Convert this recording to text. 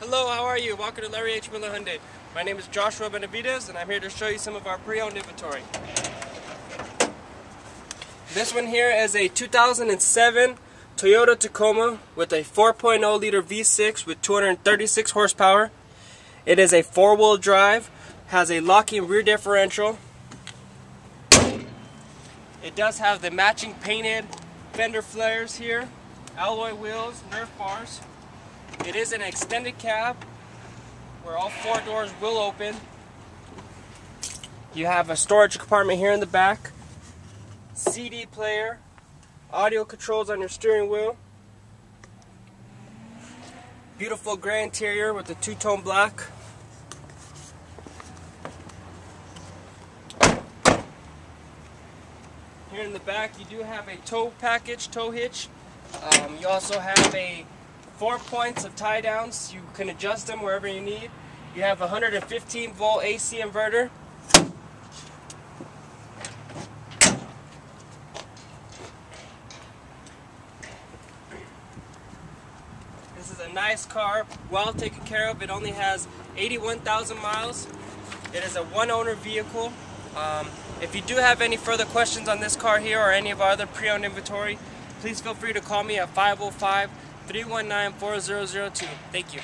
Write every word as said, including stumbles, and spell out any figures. Hello, how are you? Welcome to Larry H. Miller Hyundai. My name is Joshua Benavides, and I'm here to show you some of our pre-owned inventory. This one here is a two thousand seven Toyota Tacoma with a four point oh liter V six with two hundred thirty-six horsepower. It is a four-wheel drive, has a locking rear differential. It does have the matching painted fender flares here, alloy wheels, Nerf bars. It is an extended cab where all four doors will open. You have a storage compartment here in the back, C D player, audio controls on your steering wheel. Beautiful gray interior with the two-tone black. Here in the back you do have a tow package, tow hitch. Um, you also have a four points of tie downs. You can adjust them wherever you need. You have a one hundred fifteen volt A C inverter. This is a nice car, well taken care of. It only has eighty-one thousand miles. It is a one owner vehicle. Um, if you do have any further questions on this car here or any of our other pre-owned inventory, please feel free to call me at five oh five, three one nine, four zero zero two. Thank you.